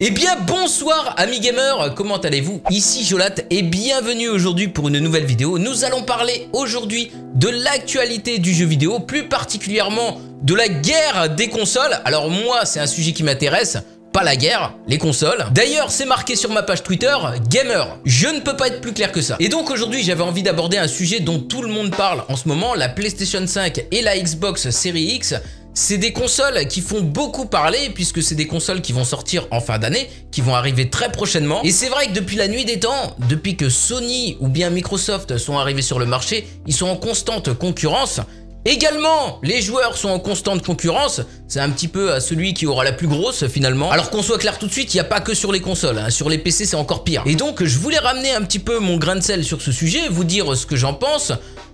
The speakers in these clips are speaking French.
Eh bien bonsoir amis gamers, comment allez-vous? Ici Jolate et bienvenue aujourd'hui pour une nouvelle vidéo. Nous allons parler aujourd'hui de l'actualité du jeu vidéo, plus particulièrement de la guerre des consoles. Alors moi c'est un sujet qui m'intéresse, pas la guerre, les consoles. D'ailleurs c'est marqué sur ma page Twitter, gamer. Je ne peux pas être plus clair que ça. Et donc aujourd'hui j'avais envie d'aborder un sujet dont tout le monde parle en ce moment, la PlayStation 5 et la Xbox Series X. C'est des consoles qui font beaucoup parler puisque c'est des consoles qui vont sortir en fin d'année, qui vont arriver très prochainement. Et c'est vrai que depuis la nuit des temps, depuis que Sony ou bien Microsoft sont arrivés sur le marché, ils sont en constante concurrence. Également, les joueurs sont en constante concurrence. C'est un petit peu celui qui aura la plus grosse finalement. Alors qu'on soit clair tout de suite, il n'y a pas que sur les consoles, hein. Sur les PC c'est encore pire. Et donc je voulais ramener un petit peu mon grain de sel sur ce sujet, vous dire ce que j'en pense,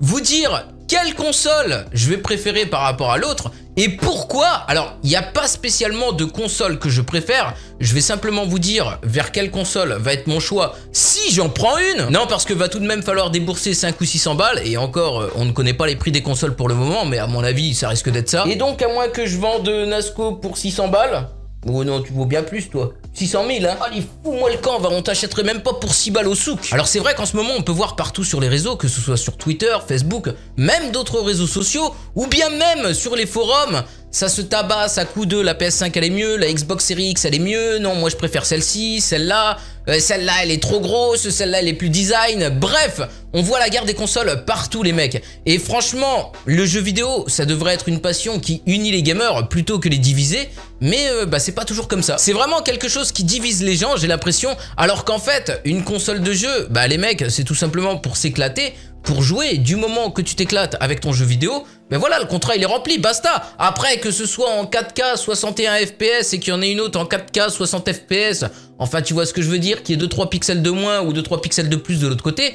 vous dire quelle console je vais préférer par rapport à l'autre. Et pourquoi? Alors, il n'y a pas spécialement de console que je préfère. Je vais simplement vous dire vers quelle console va être mon choix si j'en prends une. Non, parce que va tout de même falloir débourser 5 ou 600 balles. Et encore, on ne connaît pas les prix des consoles pour le moment, mais à mon avis, ça risque d'être ça. Et donc, à moins que je vende Nasco pour 600 balles... Oh non, tu vaux bien plus, toi. 600 000, hein. Allez, fous-moi le camp, va, on t'achèterait même pas pour 6 balles au souk. Alors c'est vrai qu'en ce moment, on peut voir partout sur les réseaux, que ce soit sur Twitter, Facebook, même d'autres réseaux sociaux, ou bien même sur les forums, ça se tabasse à coups de la PS5 elle est mieux, la Xbox Series X elle est mieux, non, moi je préfère celle-ci, celle-là, celle-là elle est trop grosse, celle-là elle est plus design, bref, on voit la guerre des consoles partout les mecs. Et franchement, le jeu vidéo, ça devrait être une passion qui unit les gamers plutôt que les diviser, mais c'est pas toujours comme ça. C'est vraiment quelque chose qui divise les gens, j'ai l'impression, alors qu'en fait, une console de jeu, bah les mecs, c'est tout simplement pour s'éclater, pour jouer. Du moment que tu t'éclates avec ton jeu vidéo, ben voilà, le contrat il est rempli, basta. Après que ce soit en 4K 61 FPS et qu'il y en ait une autre en 4K 60 FPS, enfin tu vois ce que je veux dire, qu'il y ait 2-3 pixels de moins ou 2-3 pixels de plus de l'autre côté,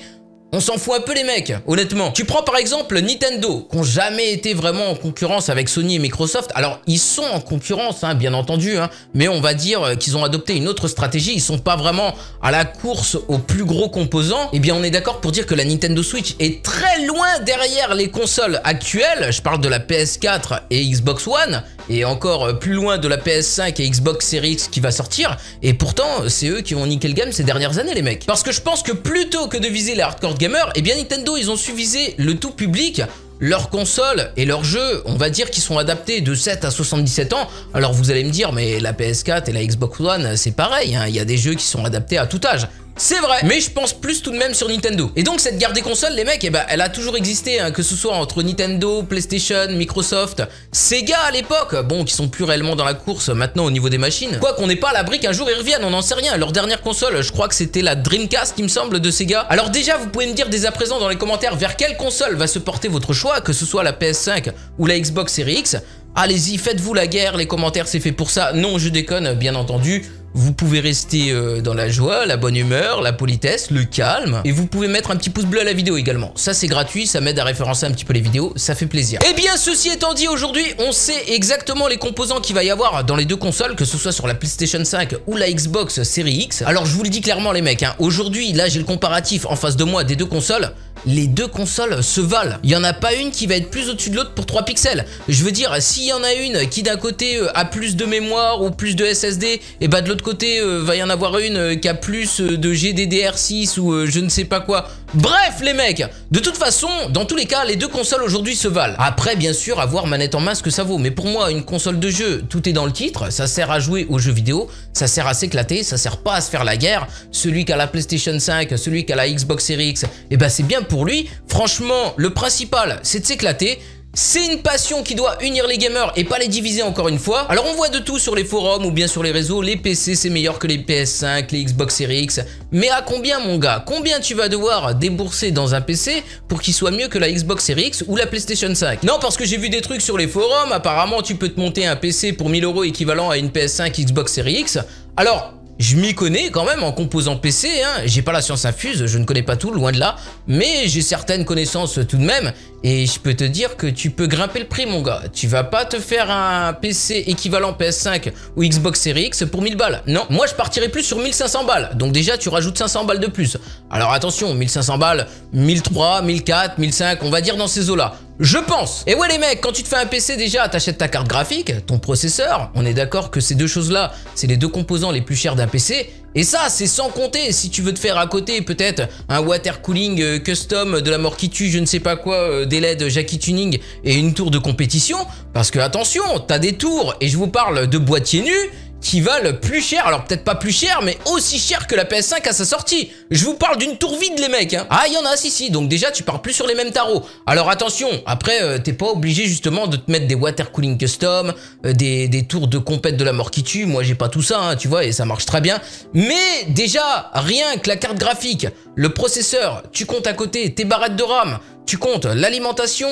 on s'en fout un peu les mecs, honnêtement. Tu prends par exemple Nintendo, qui n'ont jamais été vraiment en concurrence avec Sony et Microsoft. Alors ils sont en concurrence, hein, bien entendu, hein, mais on va dire qu'ils ont adopté une autre stratégie. Ils sont pas vraiment à la course aux plus gros composants. Et bien on est d'accord pour dire que la Nintendo Switch est très loin derrière les consoles actuelles. Je parle de la PS4 et Xbox One, et encore plus loin de la PS5 et Xbox Series X qui va sortir. Et pourtant, c'est eux qui ont niqué le game ces dernières années les mecs. Parce que je pense que plutôt que de viser les hardcore gamers, eh bien Nintendo, ils ont su viser le tout public, leurs consoles et leurs jeux, on va dire qu'ils sont adaptés de 7 à 77 ans. Alors vous allez me dire, mais la PS4 et la Xbox One, c'est pareil, hein, y a des jeux qui sont adaptés à tout âge. C'est vrai, mais je pense plus tout de même sur Nintendo. Et donc cette guerre des consoles, les mecs, eh ben, elle a toujours existé, hein, que ce soit entre Nintendo, PlayStation, Microsoft, Sega à l'époque, bon, qui sont plus réellement dans la course maintenant au niveau des machines. Quoi qu'on n'est pas à l'abri qu'un jour ils reviennent, on n'en sait rien. Leur dernière console, je crois que c'était la Dreamcast, il me semble, de Sega. Alors déjà, vous pouvez me dire dès à présent dans les commentaires vers quelle console va se porter votre choix, que ce soit la PS5 ou la Xbox Series X. Allez-y, faites-vous la guerre, les commentaires, c'est fait pour ça. Non, je déconne, bien entendu. Vous pouvez rester dans la joie, la bonne humeur, la politesse, le calme. Et vous pouvez mettre un petit pouce bleu à la vidéo également. Ça c'est gratuit, ça m'aide à référencer un petit peu les vidéos, ça fait plaisir. Et bien ceci étant dit, aujourd'hui on sait exactement les composants qu'il va y avoir dans les deux consoles, que ce soit sur la PlayStation 5 ou la Xbox Series X. Alors je vous le dis clairement les mecs, hein, aujourd'hui là j'ai le comparatif en face de moi des deux consoles. Les deux consoles se valent. Il n'y en a pas une qui va être plus au-dessus de l'autre pour 3 pixels. Je veux dire, s'il y en a une qui d'un côté a plus de mémoire ou plus de SSD, et bah de l'autre côté va y en avoir une qui a plus de GDDR6 ou je ne sais pas quoi. Bref les mecs, de toute façon, dans tous les cas, les deux consoles aujourd'hui se valent. Après bien sûr, avoir manette en main ce que ça vaut. Mais pour moi, une console de jeu, tout est dans le titre. Ça sert à jouer aux jeux vidéo, ça sert à s'éclater, ça sert pas à se faire la guerre. Celui qui a la PlayStation 5, celui qui a la Xbox Series X, et bah c'est bien pour lui. Franchement, le principal, c'est de s'éclater. C'est une passion qui doit unir les gamers et pas les diviser encore une fois. Alors on voit de tout sur les forums ou bien sur les réseaux, les PC c'est meilleur que les PS5, les Xbox Series X. Mais à combien mon gars? Combien tu vas devoir débourser dans un PC pour qu'il soit mieux que la Xbox Series X ou la PlayStation 5? Non, parce que j'ai vu des trucs sur les forums, apparemment tu peux te monter un PC pour 1000 € équivalent à une PS5 Xbox Series X. Alors... je m'y connais quand même en composant PC, hein. J'ai pas la science infuse, je ne connais pas tout, loin de là, mais j'ai certaines connaissances tout de même, et je peux te dire que tu peux grimper le prix mon gars. Tu vas pas te faire un PC équivalent PS5 ou Xbox Series X pour 1000 balles, non, moi je partirais plus sur 1500 balles, donc déjà tu rajoutes 500 balles de plus. Alors attention, 1500 balles, 1300, 1400, 1500, on va dire dans ces eaux là. je pense. Et ouais les mecs, quand tu te fais un PC déjà, t'achètes ta carte graphique, ton processeur, on est d'accord que ces deux choses-là, c'est les deux composants les plus chers d'un PC. Et ça, c'est sans compter si tu veux te faire à côté peut-être un water cooling custom de la mort qui tue, je ne sais pas quoi, des LED Jackie Tuning et une tour de compétition. Parce que attention, t'as des tours et je vous parle de boîtiers nus qui valent plus cher, alors peut-être pas plus cher, mais aussi cher que la PS5 à sa sortie. Je vous parle d'une tour vide les mecs hein. Ah il y en a, si si, donc déjà tu pars plus sur les mêmes tarots. Alors attention, après t'es pas obligé justement de te mettre des water cooling custom, des tours de compète de la mort qui tue, moi j'ai pas tout ça hein, tu vois, et ça marche très bien. Mais déjà, rien que la carte graphique, le processeur, tu comptes à côté tes barrettes de RAM, tu comptes l'alimentation,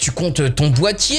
tu comptes ton boîtier,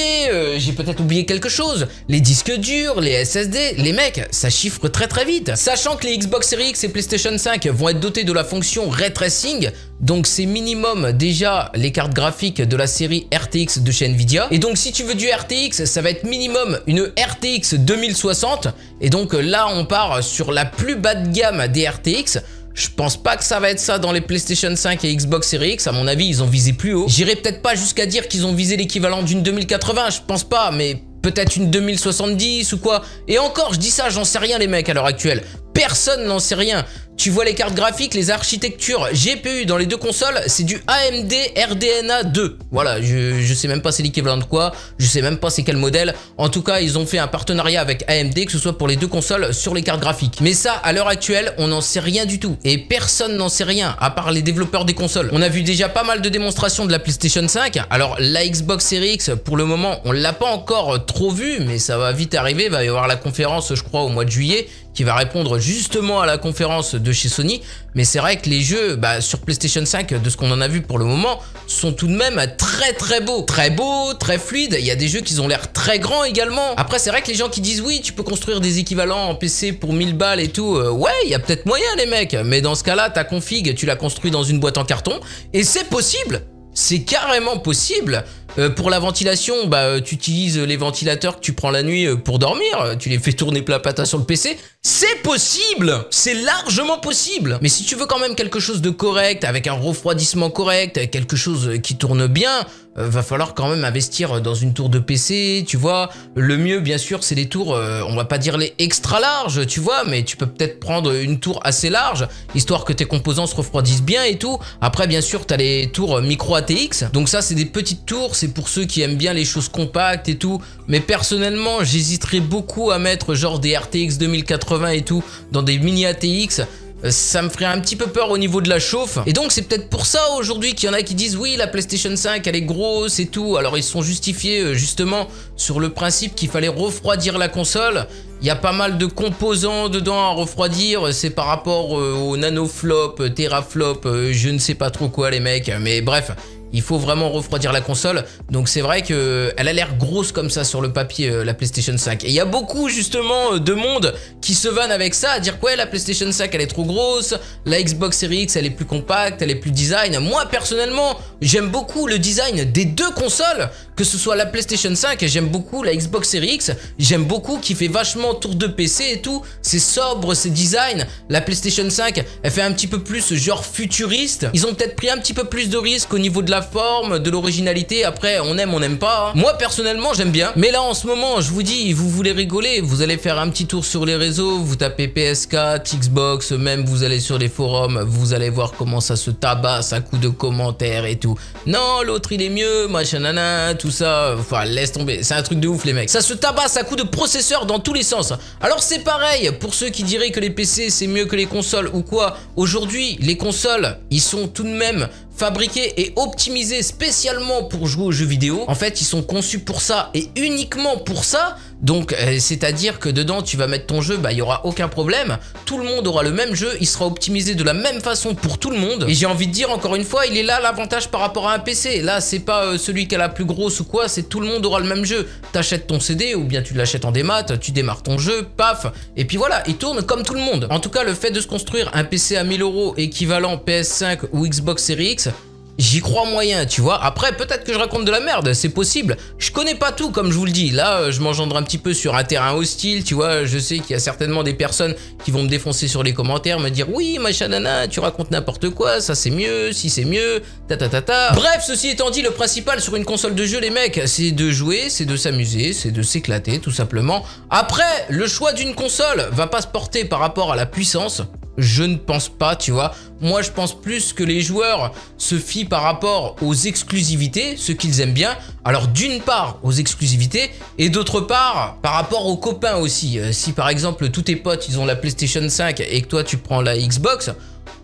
j'ai peut-être oublié quelque chose, les disques durs, les SSD, les mecs, ça chiffre très très vite. Sachant que les Xbox Series X et PlayStation 5 vont être dotés de la fonction Ray Tracing, donc c'est minimum déjà les cartes graphiques de la série RTX de chez Nvidia. Et donc si tu veux du RTX, ça va être minimum une RTX 2060, et donc là on part sur la plus bas de gamme des RTX. Je pense pas que ça va être ça dans les PlayStation 5 et Xbox Series X, à mon avis ils ont visé plus haut. J'irai peut-être pas jusqu'à dire qu'ils ont visé l'équivalent d'une 2080, je pense pas, mais peut-être une 2070 ou quoi. Et encore, je dis ça, j'en sais rien les mecs à l'heure actuelle. Personne n'en sait rien. Tu vois les cartes graphiques, les architectures GPU dans les deux consoles, c'est du AMD RDNA 2. Voilà, je sais même pas c'est l'équivalent de quoi, je sais même pas c'est quel modèle. En tout cas, ils ont fait un partenariat avec AMD, que ce soit pour les deux consoles, sur les cartes graphiques. Mais ça, à l'heure actuelle, on n'en sait rien du tout. Et personne n'en sait rien, à part les développeurs des consoles. On a vu déjà pas mal de démonstrations de la PlayStation 5. Alors, la Xbox Series X, pour le moment, on l'a pas encore trop vue, mais ça va vite arriver. Il va y avoir la conférence, je crois, au mois de juillet, qui va répondre justement à la conférence de chez Sony. Mais c'est vrai que les jeux sur PlayStation 5, de ce qu'on en a vu pour le moment, sont tout de même très très beaux. Très beaux, très fluides, il y a des jeux qui ont l'air très grands également. Après c'est vrai que les gens qui disent oui, tu peux construire des équivalents en PC pour 1000 balles et tout, ouais, il y a peut-être moyen les mecs, mais dans ce cas-là, ta config, tu la construis dans une boîte en carton, et c'est possible, c'est carrément possible. Pour la ventilation, tu utilises les ventilateurs que tu prends la nuit pour dormir, tu les fais tourner plein patin sur le PC. C'est possible, c'est largement possible. Mais si tu veux quand même quelque chose de correct, avec un refroidissement correct, quelque chose qui tourne bien, va falloir quand même investir dans une tour de PC, tu vois. Le mieux, bien sûr, c'est les tours, on va pas dire les extra larges, tu vois, mais tu peux peut-être prendre une tour assez large, histoire que tes composants se refroidissent bien et tout. Après, bien sûr, t'as les tours micro ATX, donc ça, c'est des petites tours, c'est pour ceux qui aiment bien les choses compactes et tout. Mais personnellement, j'hésiterais beaucoup à mettre genre des RTX 2080 et tout dans des mini ATX. Ça me ferait un petit peu peur au niveau de la chauffe. Et donc c'est peut-être pour ça aujourd'hui qu'il y en a qui disent oui, la PlayStation 5 elle est grosse et tout. Alors ils sont justifiés justement sur le principe qu'il fallait refroidir la console. Il y a pas mal de composants dedans à refroidir, c'est par rapport au nanoflop, teraflop, je ne sais pas trop quoi les mecs, mais bref, il faut vraiment refroidir la console. Donc c'est vrai qu'elle a l'air grosse comme ça sur le papier, la PlayStation 5. Et il y a beaucoup justement de monde qui se vannent avec ça, à dire que ouais, la PlayStation 5 elle est trop grosse, la Xbox Series X elle est plus compacte, elle est plus design. Moi personnellement, j'aime beaucoup le design des deux consoles, que ce soit la PlayStation 5, j'aime beaucoup la Xbox Series X, j'aime beaucoup qui fait vachement tour de PC et tout, c'est sobre, c'est design. La PlayStation 5 elle fait un petit peu plus genre futuriste, ils ont peut-être pris un petit peu plus de risques au niveau de la forme, de l'originalité. Après on aime, on n'aime pas, hein. Moi personnellement j'aime bien, mais là en ce moment je vous dis, vous voulez rigoler, vous allez faire un petit tour sur les réseaux, vous tapez PS4, Xbox, même vous allez sur les forums, vous allez voir comment ça se tabasse à coups de commentaires et tout, non l'autre il est mieux, machin nanan, tout ça, enfin laisse tomber, c'est un truc de ouf les mecs, ça se tabasse à coups de processeur dans tous les sens. Alors c'est pareil pour ceux qui diraient que les PC c'est mieux que les consoles ou quoi. Aujourd'hui les consoles, ils sont tout de même fabriqués et optimisés spécialement pour jouer aux jeux vidéo. En fait, ils sont conçus pour ça et uniquement pour ça. Donc, c'est-à-dire que dedans, tu vas mettre ton jeu, il n'y aura aucun problème. Tout le monde aura le même jeu, il sera optimisé de la même façon pour tout le monde. Et j'ai envie de dire, encore une fois, il est là l'avantage par rapport à un PC. Là, c'est pas celui qui a la plus grosse ou quoi, c'est tout le monde aura le même jeu. T'achètes ton CD ou bien tu l'achètes en démat, tu démarres ton jeu, paf, et puis voilà, il tourne comme tout le monde. En tout cas, le fait de se construire un PC à 1000 euros équivalent PS5 ou Xbox Series X, j'y crois moyen, tu vois. Après, peut-être que je raconte de la merde, c'est possible. Je connais pas tout, comme je vous le dis. Là, je m'engendre un petit peu sur un terrain hostile, tu vois. Je sais qu'il y a certainement des personnes qui vont me défoncer sur les commentaires, me dire « Oui, machin, nana, tu racontes n'importe quoi, ça c'est mieux, si c'est mieux, ta ta ta ta. » Bref, ceci étant dit, le principal sur une console de jeu, les mecs, c'est de jouer, c'est de s'amuser, c'est de s'éclater, tout simplement. Après, le choix d'une console va pas se porter par rapport à la puissance. Je ne pense pas, tu vois. Moi, je pense plus que les joueurs se fient par rapport aux exclusivités, ce qu'ils aiment bien. Alors, d'une part, aux exclusivités, et d'autre part, par rapport aux copains aussi. Si, par exemple, tous tes potes, ils ont la PlayStation 5 et que toi, tu prends la Xbox,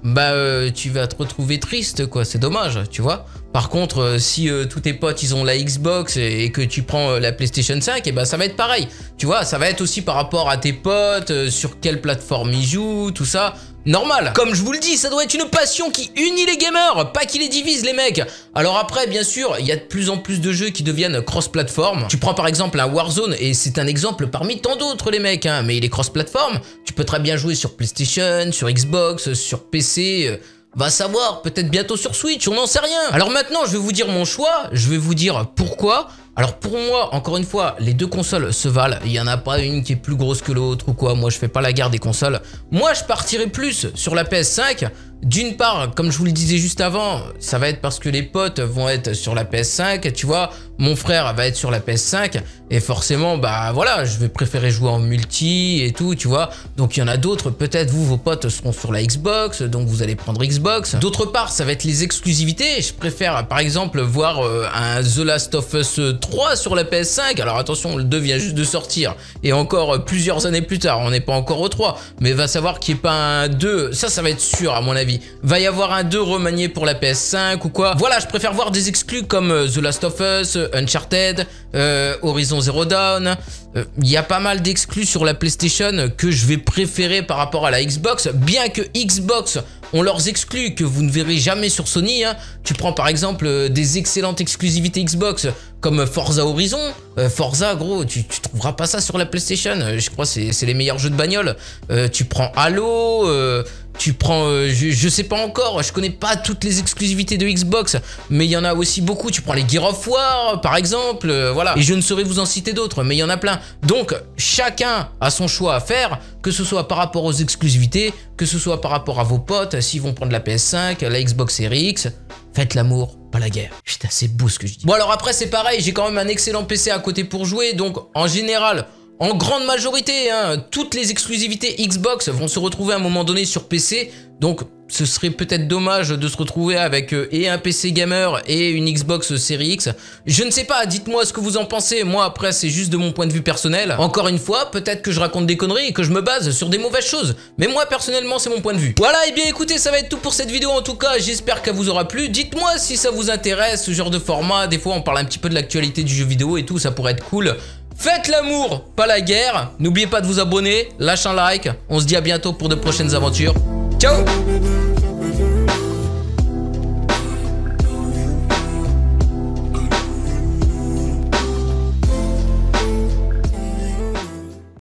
bah, tu vas te retrouver triste, quoi. C'est dommage, tu vois. Par contre, si tous tes potes, ils ont la Xbox et que tu prends la PlayStation 5, et ben ça va être pareil. Tu vois, ça va être aussi par rapport à tes potes, sur quelle plateforme ils jouent, tout ça. Normal. Comme je vous le dis, ça doit être une passion qui unit les gamers, pas qui les divise, les mecs. Alors après, bien sûr, il y a de plus en plus de jeux qui deviennent cross-platform. Tu prends par exemple un Warzone, et c'est un exemple parmi tant d'autres, les mecs, hein, mais il est cross-platform. Tu peux très bien jouer sur PlayStation, sur Xbox, sur PC... va savoir, peut-être bientôt sur Switch, on n'en sait rien. Alors maintenant, je vais vous dire mon choix, je vais vous dire pourquoi. Alors pour moi, encore une fois, les deux consoles se valent. Il n'y en a pas une qui est plus grosse que l'autre ou quoi. Moi, je fais pas la guerre des consoles. Moi, je partirai plus sur la PS5. D'une part, comme je vous le disais juste avant, ça va être parce que les potes vont être sur la PS5, tu vois, mon frère va être sur la PS5, et forcément, bah voilà, je vais préférer jouer en multi et tout, tu vois, donc il y en a d'autres, peut-être vous, vos potes seront sur la Xbox, donc vous allez prendre Xbox. D'autre part, ça va être les exclusivités, je préfère par exemple voir un The Last of Us 3 sur la PS5, alors attention, le 2 vient juste de sortir, et encore plusieurs années plus tard, on n'est pas encore au 3, mais va savoir qu'il n'y ait pas un 2, ça va être sûr à mon avis. Va y avoir un 2 remanié pour la PS5 ou quoi. Voilà, je préfère voir des exclus comme The Last of Us, Uncharted, Horizon Zero Dawn. Il y a pas mal d'exclus sur la PlayStation que je vais préférer par rapport à la Xbox, bien que Xbox ont leurs exclus que vous ne verrez jamais sur Sony, hein. Tu prends par exemple des excellentes exclusivités Xbox comme Forza Horizon. Forza, gros, tu trouveras pas ça sur la PlayStation. Je crois que c'est les meilleurs jeux de bagnole. Tu prends Halo... tu prends, je sais pas encore, je connais pas toutes les exclusivités de Xbox, mais il y en a aussi beaucoup. Tu prends les Gears of War, par exemple, voilà. Et je ne saurais vous en citer d'autres, mais il y en a plein. Donc, chacun a son choix à faire, que ce soit par rapport aux exclusivités, que ce soit par rapport à vos potes, s'ils vont prendre la PS5, la Xbox Series X. Faites l'amour, pas la guerre. Putain, c'est beau ce que je dis. Bon, alors après, c'est pareil, j'ai quand même un excellent PC à côté pour jouer, donc en général... en grande majorité, hein, toutes les exclusivités Xbox vont se retrouver à un moment donné sur PC, donc ce serait peut-être dommage de se retrouver avec et un PC gamer et une Xbox Series X. Je ne sais pas, dites-moi ce que vous en pensez. Moi, après, c'est juste de mon point de vue personnel. Encore une fois, peut-être que je raconte des conneries et que je me base sur des mauvaises choses. Mais moi, personnellement, c'est mon point de vue. Voilà, et bien écoutez, ça va être tout pour cette vidéo. En tout cas, j'espère qu'elle vous aura plu. Dites-moi si ça vous intéresse, ce genre de format. Des fois, on parle un petit peu de l'actualité du jeu vidéo et tout, ça pourrait être cool. Faites l'amour, pas la guerre. N'oubliez pas de vous abonner, lâchez un like. On se dit à bientôt pour de prochaines aventures. Ciao!